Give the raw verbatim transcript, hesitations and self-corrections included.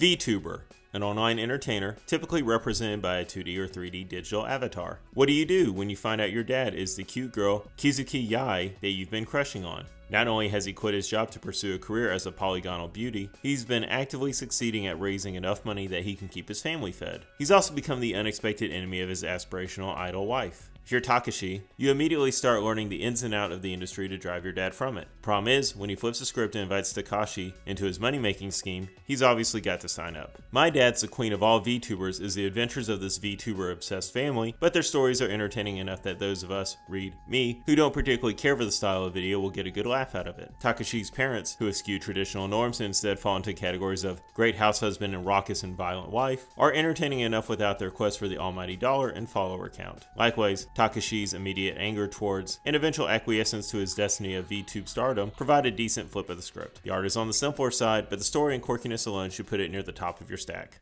VTuber, an online entertainer typically represented by a two D or three D digital avatar. What do you do when you find out your dad is the cute girl Kizuki Yae that you've been crushing on? Not only has he quit his job to pursue a career as a polygonal beauty, he's been actively succeeding at raising enough money that he can keep his family fed. He's also become the unexpected enemy of his aspirational idol wife. If you're Takashi, you immediately start learning the ins and outs of the industry to drive your dad from it. Problem is, when he flips the script and invites Takashi into his money-making scheme, he's obviously got to sign up. My Dad's the Queen of All VTubers is the adventures of this VTuber-obsessed family, but their stories are entertaining enough that those of us, read me, who don't particularly care for the style of video will get a good laugh out of it. Takashi's parents, who eschew traditional norms and instead fall into categories of great house husband and raucous and violent wife, are entertaining enough without their quest for the almighty dollar and follower count. Likewise, Takashi's immediate anger towards and eventual acquiescence to his destiny of VTube stardom provide a decent flip of the script. The art is on the simpler side, but the story and quirkiness alone should put it near the top of your stack.